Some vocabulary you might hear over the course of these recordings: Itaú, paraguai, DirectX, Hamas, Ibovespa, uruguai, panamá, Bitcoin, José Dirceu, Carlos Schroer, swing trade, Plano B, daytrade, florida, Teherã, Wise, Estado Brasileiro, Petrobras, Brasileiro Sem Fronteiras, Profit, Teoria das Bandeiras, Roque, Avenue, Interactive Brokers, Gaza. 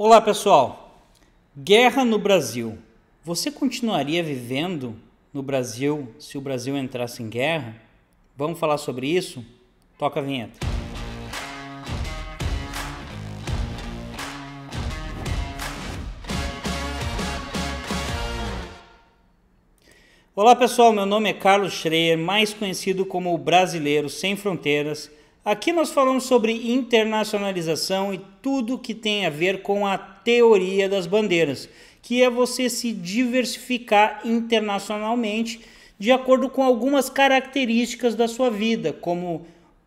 Olá pessoal, guerra no Brasil. Você continuaria vivendo no Brasil se o Brasil entrasse em guerra? Vamos falar sobre isso? Toca a vinheta. Olá pessoal, meu nome é Carlos Schroer, mais conhecido como o Brasileiro Sem Fronteiras. Aqui nós falamos sobre internacionalização e tudo que tem a ver com a teoria das bandeiras, que é você se diversificar internacionalmente de acordo com algumas características da sua vida, como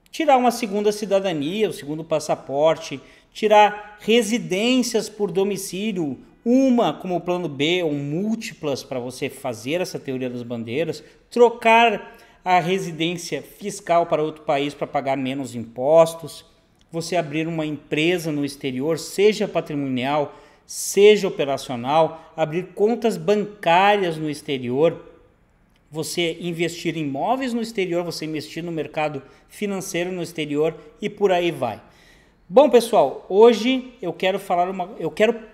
tirar uma segunda cidadania, o segundo passaporte, tirar residências por domicílio, uma como o plano B ou múltiplas para você fazer essa teoria das bandeiras, trocar a residência fiscal para outro país para pagar menos impostos, você abrir uma empresa no exterior, seja patrimonial, seja operacional, abrir contas bancárias no exterior, você investir em imóveis no exterior, você investir no mercado financeiro no exterior e por aí vai. Bom pessoal, hoje eu quero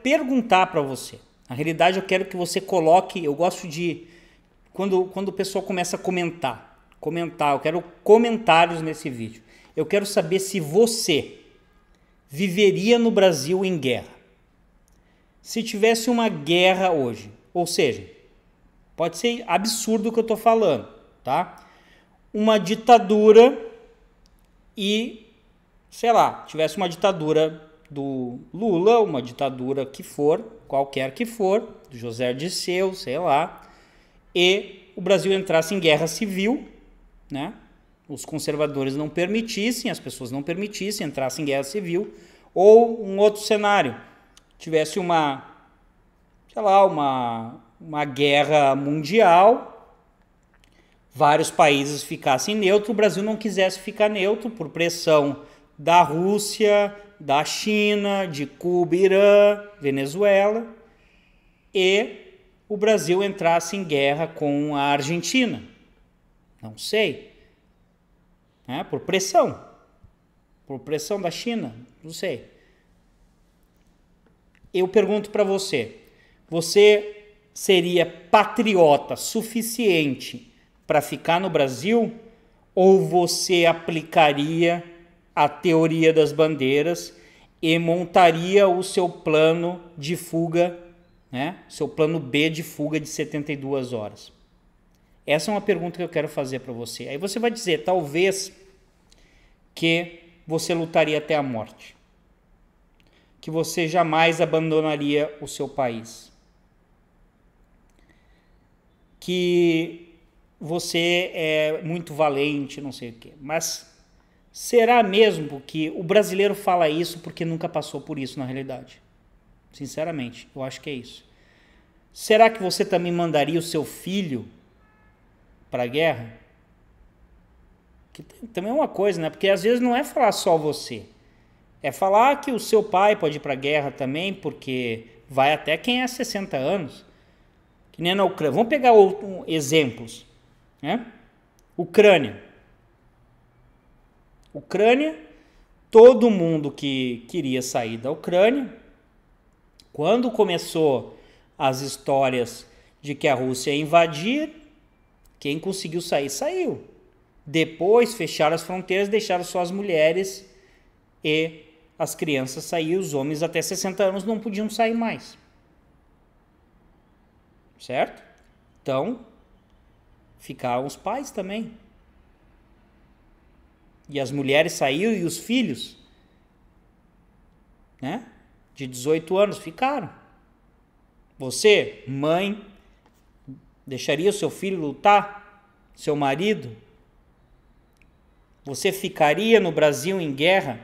perguntar para você. Na realidade eu quero que você coloque, eu gosto de quando o pessoal começa a comentar, eu quero comentários nesse vídeo. Eu quero saber se você viveria no Brasil em guerra. Se tivesse uma guerra hoje, ou seja, pode ser absurdo o que eu estou falando, tá? Uma ditadura e, sei lá, tivesse uma ditadura do Lula, uma ditadura que for, qualquer que for, do José Dirceu, sei lá, e o Brasil entrasse em guerra civil, né? Os conservadores não permitissem, as pessoas não permitissem, entrasse em guerra civil, ou um outro cenário, tivesse uma, sei lá, uma guerra mundial, vários países ficassem neutros, o Brasil não quisesse ficar neutro por pressão da Rússia, da China, de Cuba, Irã, Venezuela, e o Brasil entrasse em guerra com a Argentina. Não sei. É, por pressão. Por pressão da China, não sei. Eu pergunto para você, você seria patriota suficiente para ficar no Brasil ou você aplicaria a teoria das bandeiras e montaria o seu plano de fuga, né? Seu plano B de fuga de 72 horas? Essa é uma pergunta que eu quero fazer para você. Aí você vai dizer, talvez, que você lutaria até a morte, que você jamais abandonaria o seu país, que você é muito valente, não sei o quê. Mas será mesmo que o brasileiro fala isso porque nunca passou por isso na realidade? Sinceramente, eu acho que é isso. Será que você também mandaria o seu filho para a guerra? Que também é uma coisa, né? Porque às vezes não é falar só você. É falar que o seu pai pode ir para a guerra também, porque vai até quem é 60 anos. Que nem na Ucrânia. Vamos pegar exemplos, né? Ucrânia, todo mundo que queria sair da Ucrânia, quando começou as histórias de que a Rússia ia invadir, quem conseguiu sair, saiu. Depois fecharam as fronteiras, deixaram só as mulheres e as crianças saíram, os homens até 60 anos não podiam sair mais. Certo? Então, ficaram os pais também. E as mulheres saíram e os filhos, né? De 18 anos, ficaram. Você, mãe, deixaria o seu filho lutar? Seu marido? Você ficaria no Brasil em guerra?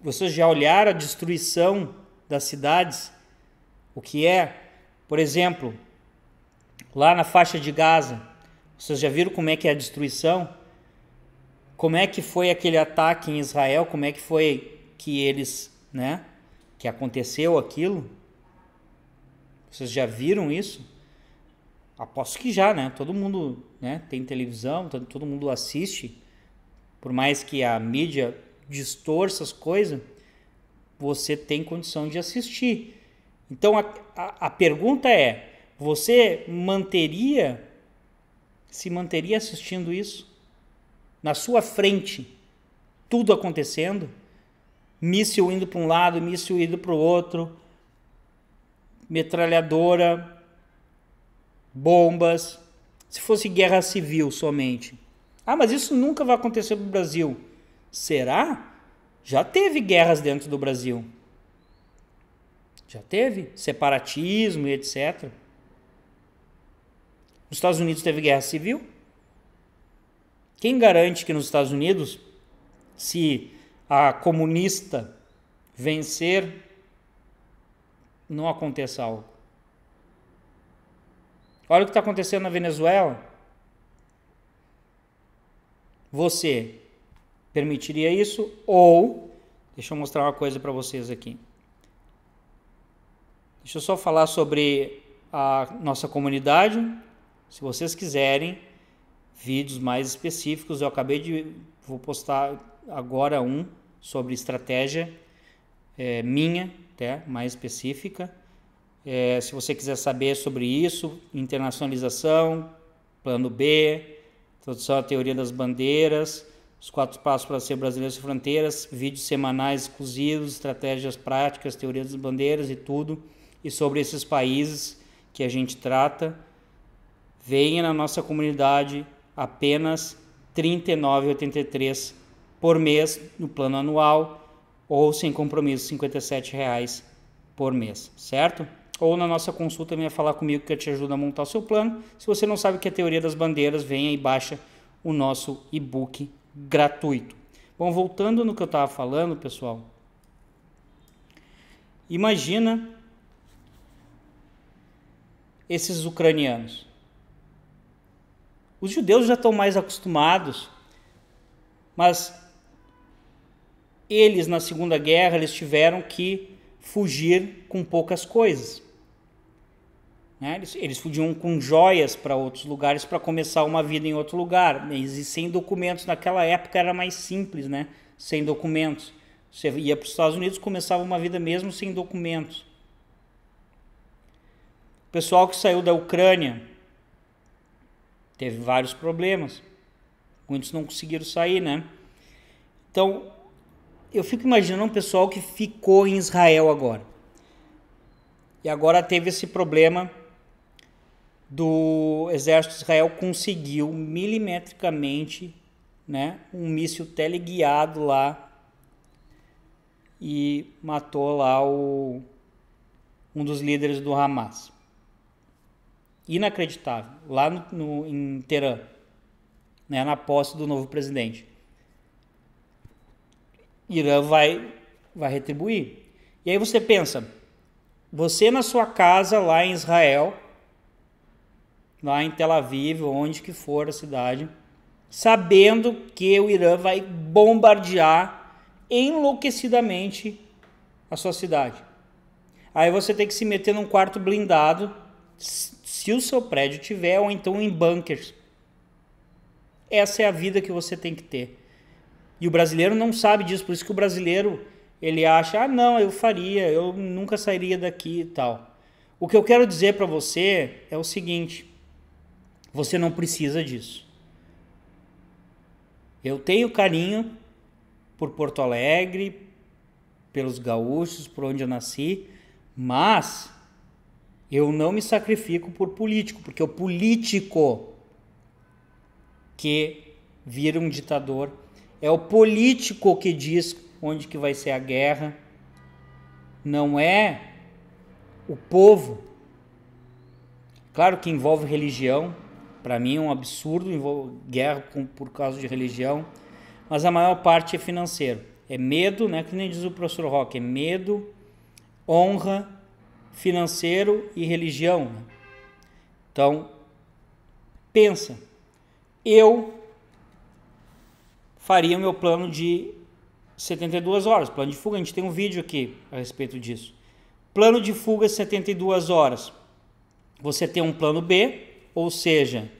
Vocês já olharam a destruição das cidades? O que é? Por exemplo, lá na faixa de Gaza, vocês já viram como é que é a destruição? Como é que foi aquele ataque em Israel? Como é que foi que eles, né, que aconteceu aquilo? Vocês já viram isso? Aposto que já, né? Todo mundo, né, tem televisão, todo mundo assiste, por mais que a mídia distorça as coisas, você tem condição de assistir. Então a pergunta é, você se manteria assistindo isso? Na sua frente, tudo acontecendo? Míssil indo para um lado, míssil indo para o outro, metralhadora, bombas, se fosse guerra civil somente. Ah, mas isso nunca vai acontecer no Brasil. Será? Já teve guerras dentro do Brasil. Já teve separatismo e etc. Nos Estados Unidos teve guerra civil? Quem garante que nos Estados Unidos, se a comunista vencer, não aconteça algo? Olha o que está acontecendo na Venezuela. Você permitiria isso? Ou, deixa eu mostrar uma coisa para vocês aqui. Deixa eu só falar sobre a nossa comunidade. Se vocês quiserem vídeos mais específicos, eu acabei de... Vou postar agora um sobre estratégia minha, até, mais específica. Se você quiser saber sobre isso, internacionalização, plano B, introdução à teoria das bandeiras, os 4 passos para ser brasileiro sem fronteiras, vídeos semanais exclusivos, estratégias práticas, teoria das bandeiras e tudo. E sobre esses países que a gente trata, venha na nossa comunidade, apenas R$ 39,83 por mês no plano anual ou sem compromisso R$ 57,00 por mês, certo? Ou na nossa consulta, venha falar comigo que eu te ajudo a montar o seu plano. Se você não sabe o que é a teoria das bandeiras, venha e baixa o nosso e-book gratuito. Bom, voltando no que eu estava falando, pessoal, imagina esses ucranianos. Os judeus já estão mais acostumados, mas eles na Segunda Guerra eles tiveram que fugir com poucas coisas, né? Eles fugiam com joias para outros lugares para começar uma vida em outro lugar, e sem documentos. Naquela época era mais simples, né? Sem documentos. Você ia para os Estados Unidos, começava uma vida mesmo sem documentos. O pessoal que saiu da Ucrânia teve vários problemas. Muitos não conseguiram sair, né? Então, eu fico imaginando um pessoal que ficou em Israel agora. E agora teve esse problema do exército de Israel conseguiu milimetricamente, né, um míssil teleguiado lá e matou lá um dos líderes do Hamas. Inacreditável, lá em Teherã, né, na posse do novo presidente. Irã vai retribuir. E aí você pensa, você na sua casa lá em Israel, lá em Tel Aviv, onde que for a cidade, sabendo que o Irã vai bombardear enlouquecidamente a sua cidade. Aí você tem que se meter num quarto blindado, se o seu prédio tiver, ou então em bunkers. Essa é a vida que você tem que ter. E o brasileiro não sabe disso, por isso que o brasileiro, ele acha, ah não, eu faria, eu nunca sairia daqui e tal. O que eu quero dizer para você é o seguinte, você não precisa disso. Eu tenho carinho por Porto Alegre, pelos gaúchos, por onde eu nasci, mas eu não me sacrifico por político, porque o político que vira um ditador é o político que diz onde que vai ser a guerra, não é o povo. Claro que envolve religião, para mim é um absurdo, envolve guerra por causa de religião, mas a maior parte é financeiro. É medo, né? Que nem diz o professor Roque, é medo, honra, financeiro e religião. Então, pensa, eu faria o meu plano de 72 horas, plano de fuga, a gente tem um vídeo aqui a respeito disso. Plano de fuga 72 horas, você tem um plano B, ou seja,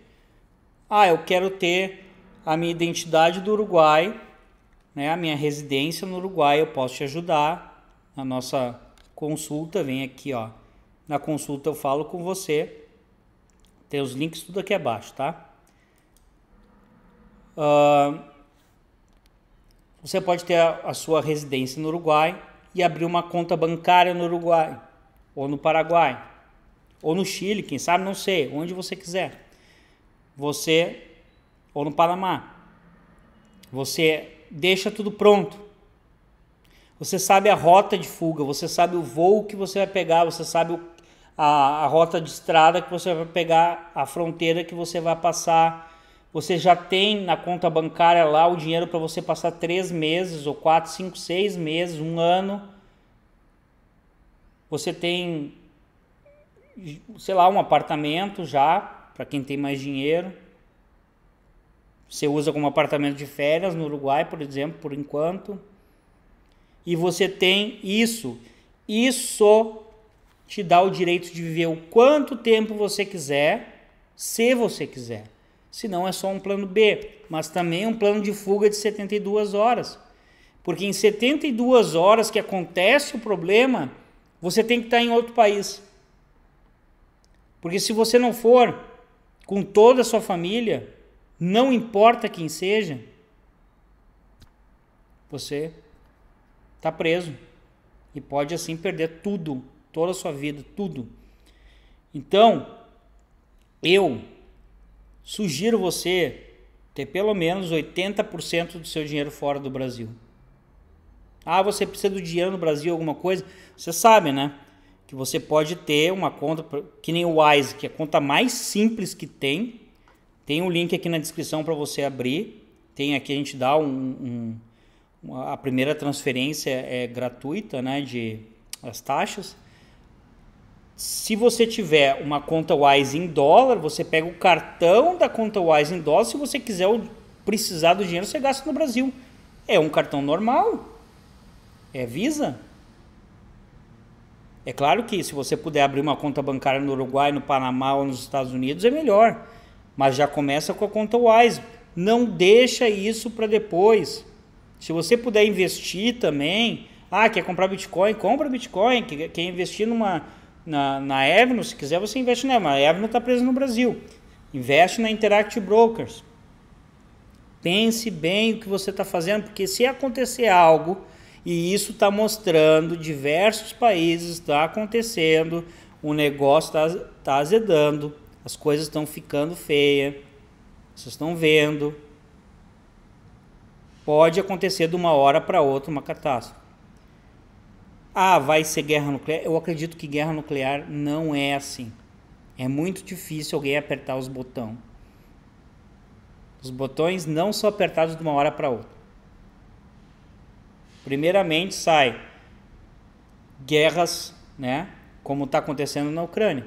eu quero ter a minha identidade do Uruguai, né, a minha residência no Uruguai, eu posso te ajudar, na nossa consulta, vem aqui, ó. Na consulta eu falo com você, tem os links tudo aqui abaixo, tá? Você pode ter a sua residência no Uruguai e abrir uma conta bancária no Uruguai, ou no Paraguai, ou no Chile, quem sabe, não sei, onde você quiser. Você, ou no Panamá, você deixa tudo pronto. Você sabe a rota de fuga, você sabe o voo que você vai pegar, você sabe a rota de estrada que você vai pegar, a fronteira que você vai passar. Você já tem na conta bancária lá o dinheiro para você passar 3 meses, ou 4, 5, 6 meses, 1 ano. Você tem, sei lá, um apartamento já, para quem tem mais dinheiro. Você usa como apartamento de férias no Uruguai, por exemplo, por enquanto. E você tem isso. Isso te dá o direito de viver o quanto tempo você quiser, se você quiser. Se não, é só um plano B, mas também um plano de fuga de 72 horas. Porque em 72 horas que acontece o problema, você tem que estar em outro país. Porque se você não for com toda a sua família, não importa quem seja, você está preso e pode assim perder tudo, toda a sua vida, tudo. Então, eu sugiro você ter pelo menos 80% do seu dinheiro fora do Brasil. Ah, você precisa do dinheiro no Brasil, alguma coisa? Você sabe, né? Que você pode ter uma conta, que nem o Wise, que é a conta mais simples que tem. Tem um link aqui na descrição para você abrir. Tem aqui, a gente dá a primeira transferência é gratuita, né, de as taxas. Se você tiver uma conta Wise em dólar, você pega o cartão da conta Wise em dólar. Se você quiser precisar do dinheiro, você gasta no Brasil. É um cartão normal, é Visa. É claro que se você puder abrir uma conta bancária no Uruguai, no Panamá ou nos Estados Unidos, é melhor. Mas já começa com a conta Wise. Não deixa isso para depois. Se você puder investir também, ah, quer comprar Bitcoin? Compra Bitcoin. Quer investir na Avenue? Se quiser, você investe nela. A Avenue está presa no Brasil. Investe na Interactive Brokers. Pense bem o que você está fazendo, porque se acontecer algo, e isso está mostrando, diversos países está acontecendo, o negócio está azedando, as coisas estão ficando feias, vocês estão vendo. Pode acontecer de uma hora para outra uma catástrofe. Ah, vai ser guerra nuclear? Eu acredito que guerra nuclear não é assim. É muito difícil alguém apertar os botões. Os botões não são apertados de uma hora para outra. Primeiramente sai guerras, né, como está acontecendo na Ucrânia.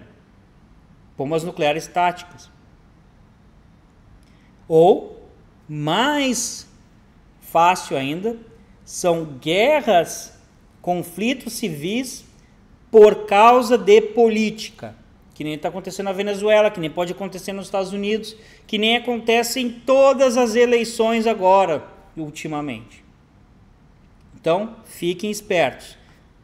Bombas nucleares táticas. Ou, mais fácil ainda, são guerras, conflitos civis por causa de política, que nem está acontecendo na Venezuela, que nem pode acontecer nos Estados Unidos, que nem acontece em todas as eleições agora, ultimamente. Então, fiquem espertos.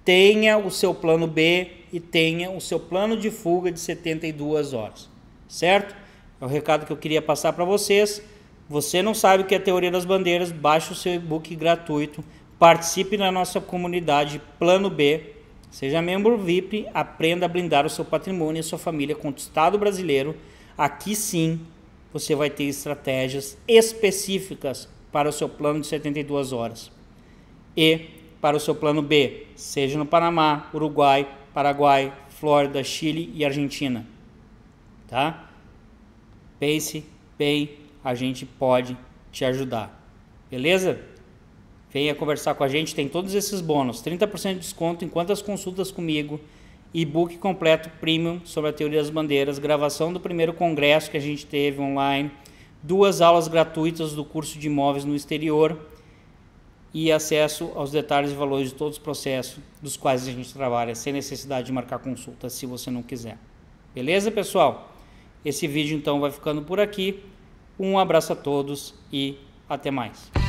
Tenha o seu plano B e tenha o seu plano de fuga de 72 horas, certo? É o recado que eu queria passar para vocês. Você não sabe o que é a Teoria das Bandeiras, baixe o seu e-book gratuito, participe na nossa comunidade Plano B, seja membro VIP, aprenda a blindar o seu patrimônio e a sua família contra o Estado brasileiro. Aqui sim, você vai ter estratégias específicas para o seu plano de 72 horas. E para o seu plano B, seja no Panamá, Uruguai, Paraguai, Flórida, Chile e Argentina. Tá? Pense bem, a gente pode te ajudar. Beleza? Venha conversar com a gente, tem todos esses bônus. 30% de desconto em quantas consultas comigo, e-book completo premium sobre a Teoria das Bandeiras, gravação do primeiro congresso que a gente teve online, 2 aulas gratuitas do curso de imóveis no exterior, e acesso aos detalhes e valores de todos os processos dos quais a gente trabalha, sem necessidade de marcar consulta, se você não quiser. Beleza, pessoal? Esse vídeo, então, vai ficando por aqui. Um abraço a todos e até mais.